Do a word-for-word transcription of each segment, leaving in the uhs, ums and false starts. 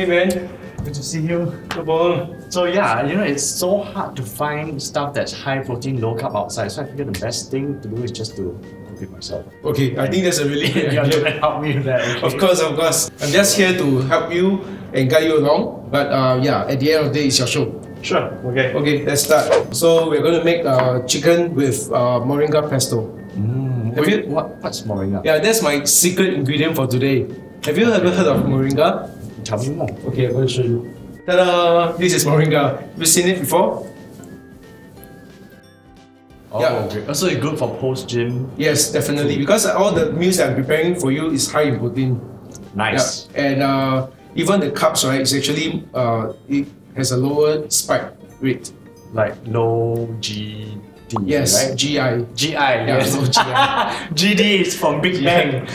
Hey man, good to see you. Good ball. So yeah, you know, it's so hard to find stuff that's high protein, low carb outside. So I figured the best thing to do is just to cook it myself. Okay, I think that's a really good idea. You're gonna help me with that. Okay. Of course, of course. I'm just here to help you and guide you along. But uh, yeah, at the end of the day, it's your show. Sure. Okay. Okay, let's start. So we're going to make uh, chicken with uh, moringa pesto. Mm. Have you, what, what's moringa? Yeah, that's my secret ingredient for today. Have you ever heard of moringa? Tell me more. Okay, I'm going to show you. Ta-da! This is moringa. Have you seen it before? Oh, yeah. Okay. Also, it's good for post-gym? Yes, definitely. Because all the meals that I'm preparing for you is high in protein. Nice. Yeah. And uh, even the carbs, right, it's actually... Uh, it, has a lower spike rate. Like low G D, yes, right? G I. G I, yeah, yes. Low G I. G D is from Big Bang.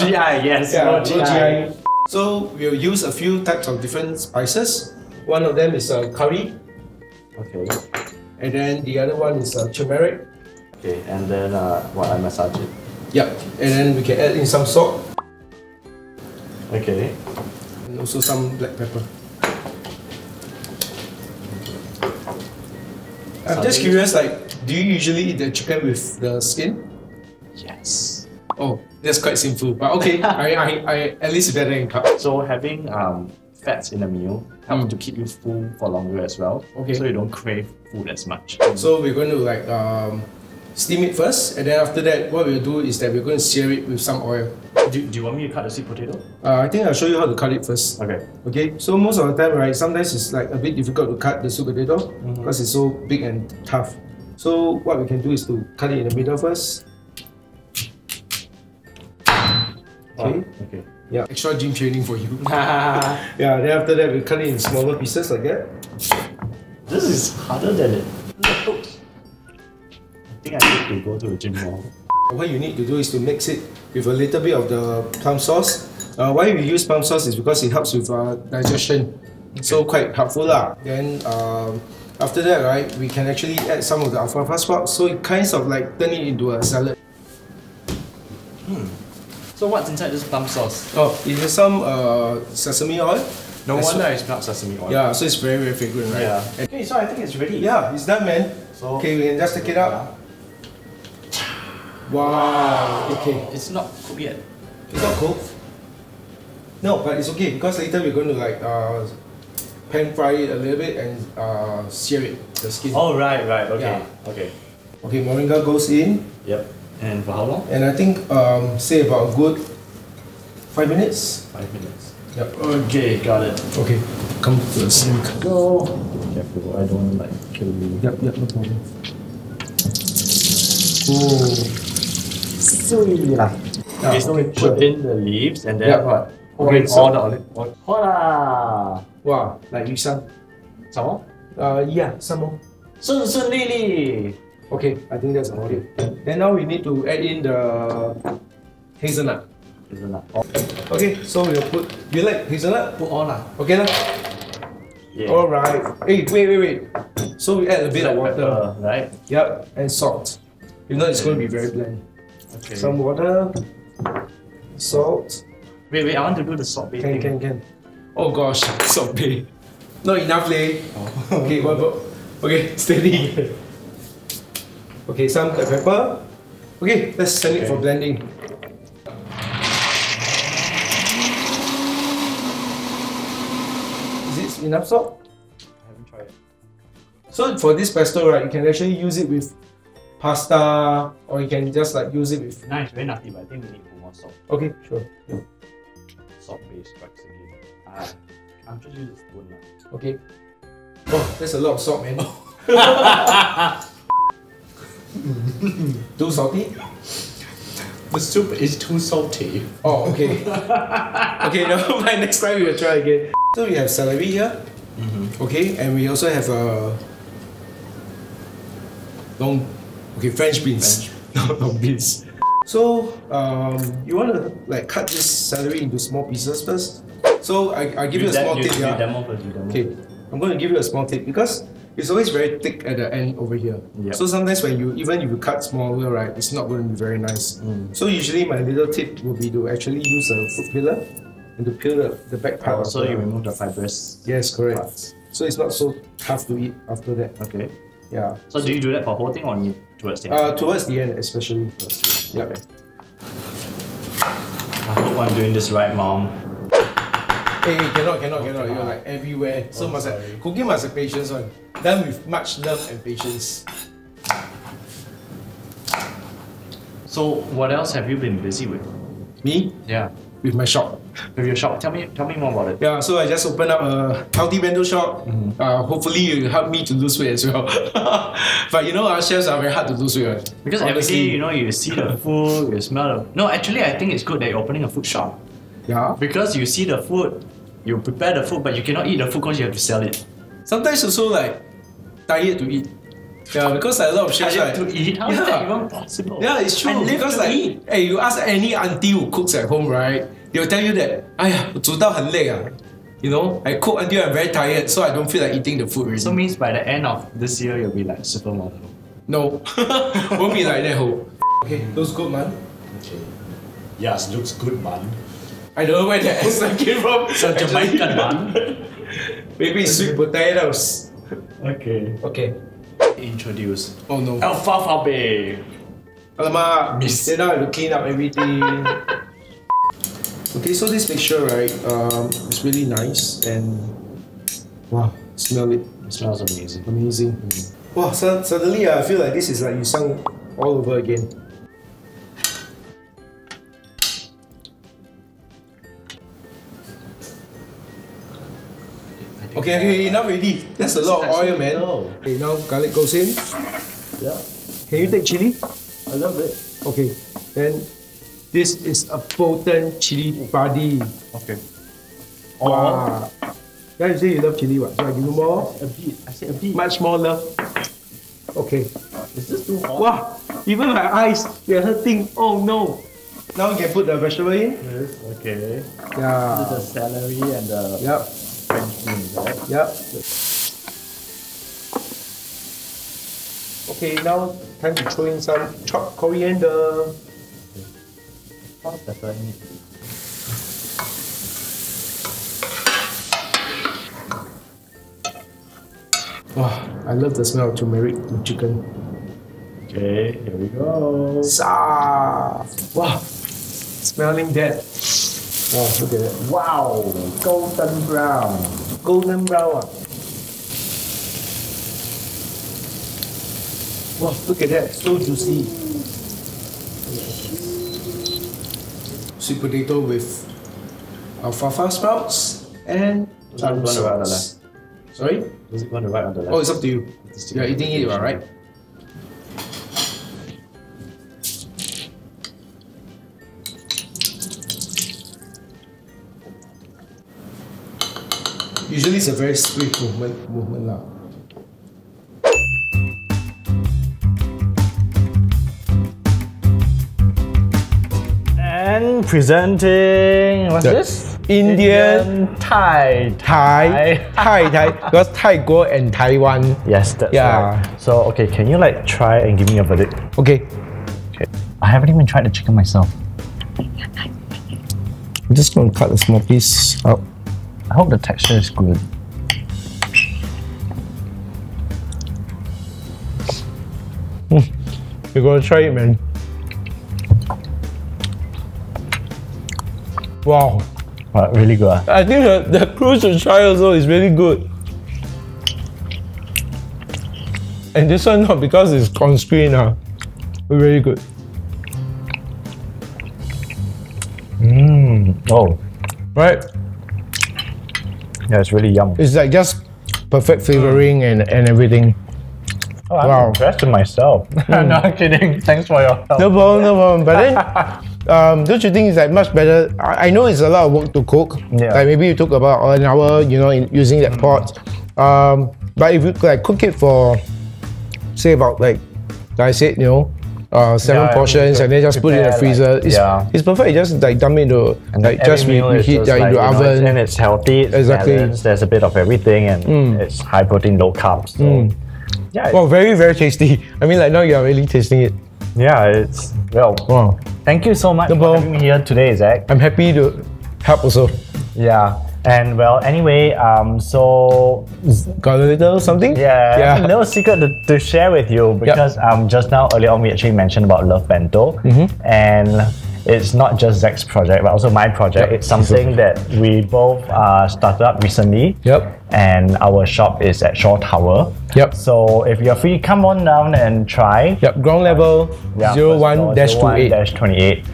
G I, yes, yeah, low G I. G I. So we'll use a few types of different spices. One of them is a curry. Okay. And then the other one is a turmeric. Okay, and then uh, what, I massage it? Yeah, and then we can add in some salt. Okay. And also some black pepper. I'm just curious, like, do you usually eat the chicken with the skin? Yes. Oh, that's quite simple, but okay, I, I, I at least better in carb. So having um, fats in a meal helps mm. to keep you full for longer as well, okay. So you don't crave food as much. So we're going to like um, steam it first, and then after that, what we'll do is that we're going to sear it with some oil. Do, do you want me to cut the sweet potato? Uh, I think I'll show you how to cut it first. Okay. Okay, so most of the time, right, sometimes it's like a bit difficult to cut the sweet potato mm-hmm. because it's so big and tough. So what we can do is to cut it in the middle first. Okay. Oh, okay. Yeah, extra gym training for you. Yeah, then after that, we cut it in smaller pieces like that. This is harder than it looks. I think I need to go to the gym more. What you need to do is to mix it with a little bit of the plum sauce. Uh, why we use plum sauce is because it helps with uh, digestion, okay. So quite helpful lah. Then um, after that, right, we can actually add some of the alfalfa sprouts, so it kind of like turn it into a salad. Hmm. So what's inside this plum sauce? Oh, it has some uh, sesame oil. No wonder it's not sesame oil. Yeah, so it's very very fragrant, right? Yeah. And okay, so I think it's ready. Yeah, it's done, man. So okay, we can just take it out. Yeah. Wow. Wow, okay. It's not cooked yet. It's not cooked? No, but it's okay because later we're going to like uh, pan fry it a little bit and uh, sear it, the skin. Oh, right, right, okay. Yeah. Okay, okay, moringa goes in. Yep. And for how long? And I think, um, say about a good five minutes. Five minutes. Yep. Okay, got it. Okay, come to the sink. Go. Careful, I don't like kill you. Yep, yep, no problem. Oh. Yeah. Okay, so we put in the leaves and then yeah. What? Pour in all the olive oil. Voila! Wow, like you some. Some more? Uh, yeah, some more. Soon, soon, Lily! Okay, I think that's about it. Then now we need to add in the hazelnut. Hazelnut. Okay, so we'll put. You like hazelnut? Put all lah. Okay lah. Yeah. Alright. Hey, wait, wait, wait. So we add a bit of water. Pepper, right? Yep, and salt. If not, it's going to be very bland. Okay. Some water, salt. Wait, wait, I want to do the salt bay. Can, can, can. Oh gosh, salt bay. Not enough, leh. Oh. Okay, what about? Okay, steady. Okay, some black pepper. Okay, let's send okay. it for blending. Is it enough salt? I haven't tried it. So for this pesto, right, you can actually use it with pasta, or you can just like use it with. Nice, very nutty, but I think we need more salt. Okay, sure. Yeah. Salt base strikes again. Uh, I'm just using a spoon now. Okay. Oh, that's a lot of salt, man. Too salty? The soup is too salty. Oh, okay. Okay, no, but next time we will try again. So we have celery here. Mm-hmm. Okay, and we also have a long. Okay, French beans, French. No, no beans. So, um, you want to like cut this celery into small pieces first. So, I, I give you, you a small you, tip. You yeah. demo first, you demo. Okay, I'm going to give you a small tip because it's always very thick at the end over here. Yep. So sometimes when you, even if you cut smaller, right, it's not going to be very nice. Mm. So usually my little tip will be to actually use a food pillar and to peel the, the back part. Oh, so you remove the fibrous. Yes, correct. Parts. So it's not so tough to eat after that. Okay. Yeah. So, so do you do that for whole thing or towards the end? Uh, towards the end, especially. Towards the end. Yep. Okay. I hope I'm doing this right, Mom. Hey, hey, cannot, cannot, cannot. You're like everywhere. So oh, must have, cooking must have patience one. Done with much love and patience. So what else have you been busy with? Me? Yeah. With my shop. With your shop. Tell me, tell me more about it. Yeah, so I just opened up a healthy bento shop. Mm-hmm. Uh, hopefully you help me to lose weight as well. But you know, our chefs are very hard to lose weight. Because honestly, every day, you know, you see the food, you smell the... No, actually I think it's good that you're opening a food shop. Yeah. Because you see the food, you prepare the food, but you cannot eat the food because you have to sell it. Sometimes also like, tired to eat. Yeah, because like, a lot of chefs like... to eat? How yeah. is that even possible? Yeah, it's true. And because like, eat. Hey, you ask any auntie who cooks at home, right? They'll tell you that, Ayah, 煮到很累啊. You know, I cook until I'm very tired, so I don't feel like eating the food really. So means by the end of this year, you'll be like supermodel? No. Won't be like that, ho. Okay, looks good, man. Okay. Yes, looks good, man. I don't know where the accent came from. It's a Jamaican, man. Maybe sweet potatoes. Okay. Okay. Introduce. Oh no. Alfalfa Bay. Alamak, miss. Then now I have to clean up everything. Okay, so this mixture, right, um, it's really nice and wow, smell it. It smells amazing. Amazing. Mm-hmm. Wow, so, suddenly I feel like this is like you sang all over again. Okay, okay, enough already. That's a lot of oil, man. No. Okay, now garlic goes in. Yeah. Can you take chili? I love it. Okay, then this is a potent chili padi. Okay. Wow. Yeah, you say you love chili, what? So I give you more. A bit. I say a bit. Much more love. Okay. Is this too hot? Wow, even my eyes, they're hurting. Oh no. Now you can put the vegetable in. Yes, okay. Yeah. This is the celery and the. Yep. Mm, right? Yep. Okay, now time to throw in some chopped coriander. How does that need? Wow, I love the smell of turmeric in chicken. Okay, here we go. Sa! Wow, smelling that. Wow, look at that. Wow, golden brown. Golden brown. Wow, look at that. So juicy. Sweet potato with alfalfa sprouts and some sauce. Sorry? Does it go on the right or the left? Oh, it's up to you. You're eating it, right? Usually it's a very swift movement, movement now. And presenting, what's the this? Indian, Indian Thai, Thai, Thai, Thai, because Thaigo and Taiwan. Yes, that's yeah. right. So, okay, can you like try and give me a verdict? Okay. Okay. I haven't even tried the chicken myself. I'm just going to cut a small piece out. I hope the texture is good. Mm. You're gonna try it, man. Wow. Wow, really good. Huh? I think the, the cruise to try also is really good. And this one, not because it's on screen, huh? Really good. Mmm. Oh. Right? Yeah, it's really yum. It's like just perfect flavoring and, and everything. Oh, I'm wow. impressed with myself. Mm. No, I'm kidding. Thanks for your help. No problem, no problem. But then, um, don't you think it's like much better? I, I know it's a lot of work to cook. Yeah. Like maybe you took about an hour, you know, in using that mm. pot. Um, but if you like cook it for, say about like, like I said, you know, Uh, seven yeah, portions and then just put it in the freezer. Like, it's, yeah. it's perfect. You just like dump it into and like just reheat that into the oven. Know, and it's healthy. It's exactly. balanced. There's a bit of everything and mm. it's high protein, low carbs. So mm. yeah. Well, very very tasty. I mean, like now you're really tasting it. Yeah, it's well. Wow. Thank you so much no for having me here today, Zach. I'm happy to help also. Yeah. And well, anyway, um, so got a little something. Yeah, yeah. No secret to, to share with you because yep. um, just now earlier on we actually mentioned about Love Bento, mm-hmm. and it's not just Zach's project, but also my project. Yep. It's something that we both uh, started up recently. Yep. And our shop is at Shaw Tower. Yep. So if you're free, come on down and try. Yep. Ground level yeah, zero one dash twenty-eight.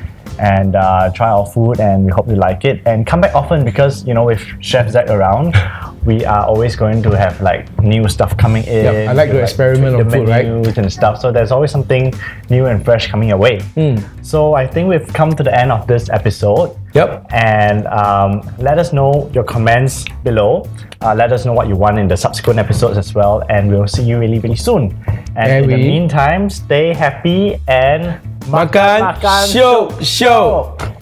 And uh, try our food, and we hope you like it. And come back often because, you know, with Chef Zach around, we are always going to have like new stuff coming in. Yep, I like to, to like, experiment on food, right? And stuff. So there's always something new and fresh coming your way. Mm. So I think we've come to the end of this episode. Yep. And um, let us know your comments below. Uh, let us know what you want in the subsequent episodes as well. And we'll see you really, really soon. And, and in we... the meantime, stay happy and... Makan, Makan, Show, Show. show.